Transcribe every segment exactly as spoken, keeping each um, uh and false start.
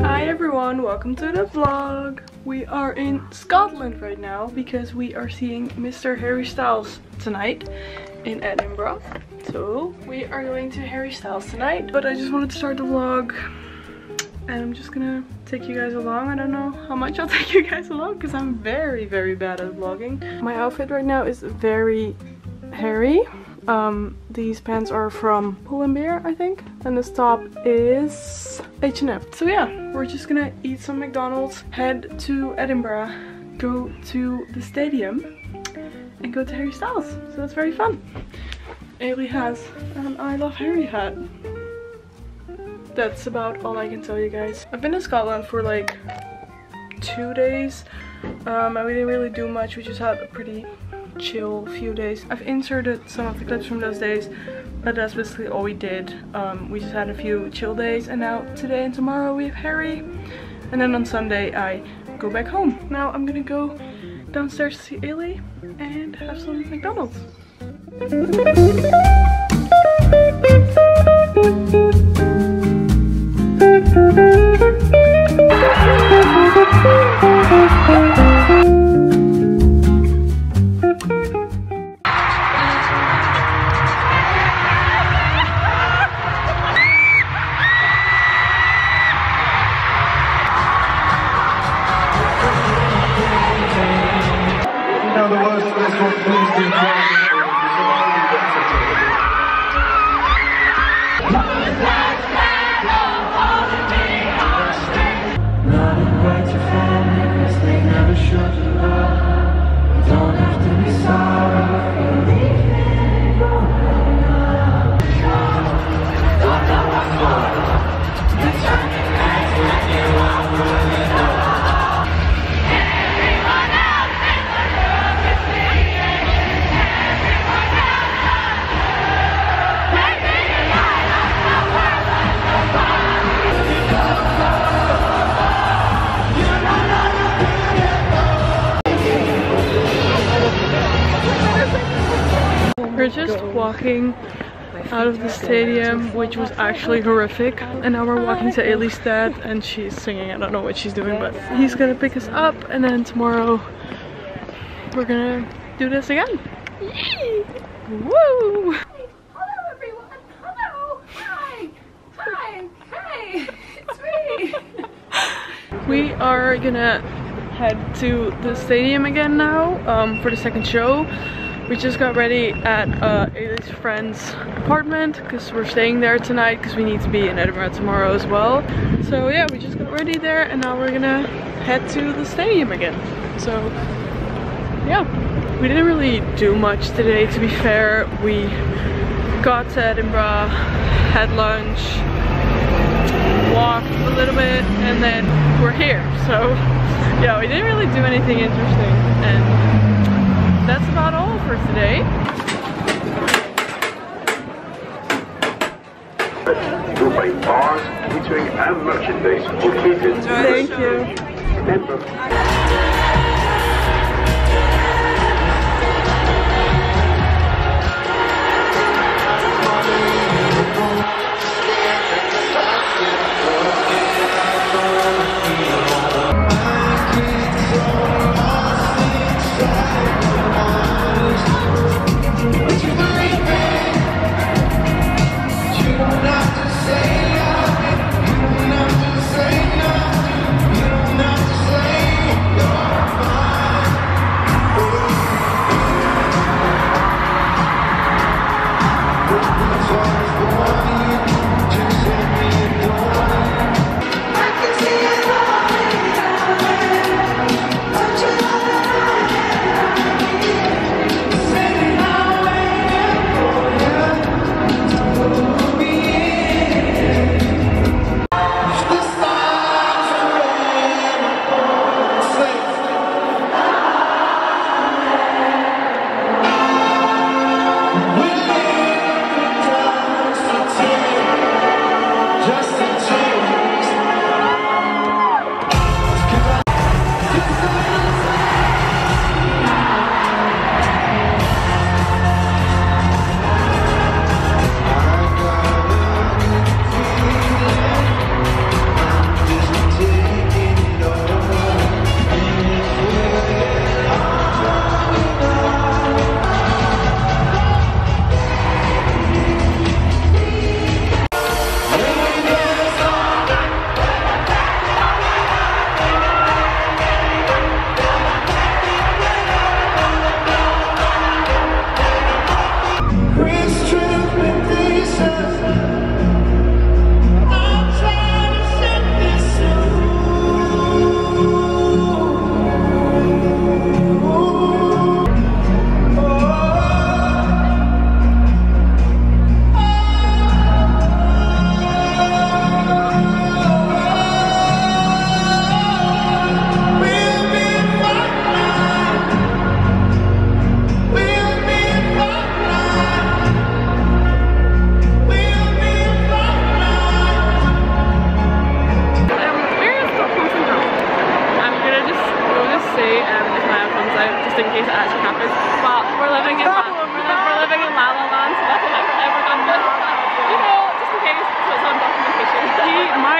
Hi everyone, welcome to the vlog. We are in Scotland right now because we are seeing Mister Harry Styles tonight in Edinburgh. So we are going to Harry Styles tonight, but I just wanted to start the vlog and I'm just gonna take you guys along. I don't know how much I'll take you guys along because I'm very very bad at vlogging. My outfit right now is very hairy. Um, these pants are from Pull and Bear, I think, and this top is H and M. So yeah, we're just gonna eat some McDonald's, head to Edinburgh, go to the stadium and go to Harry Styles. So that's very fun. Ailey has an I Love Harry hat. That's about all I can tell you guys. I've been to Scotland for like two days um, and we didn't really do much. We just had a pretty chill few days. I've inserted some of the clips from those days, but that's basically all we did. Um, we just had a few chill days, and now today and tomorrow we have Harry, and then on Sunday I go back home. Now I'm gonna go downstairs to see Ailey and have some McDonald's. We're just walking out of the stadium, which was actually horrific, and now we're walking to Ailey's dad and she's singing. I don't know what she's doing, but he's gonna pick us up and then tomorrow we're gonna do this again. Yay! Woo! Hello everyone! Hello! Hi! Hi! Hi! It's me! We are gonna head to the stadium again now um, for the second show. We just got ready at uh, Ailey's friend's apartment because we're staying there tonight because we need to be in Edinburgh tomorrow as well. So yeah, we just got ready there and now we're gonna head to the stadium again. So yeah, we didn't really do much today, to be fair. We got to Edinburgh, had lunch, walked a little bit, and then we're here. So yeah, we didn't really do anything interesting and that's about all for today. You'll find bars, catering and merchandise located in the show. Thank you. Remember.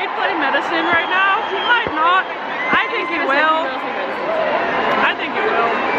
might play medicine right now. He might not. I think he will. I think he will.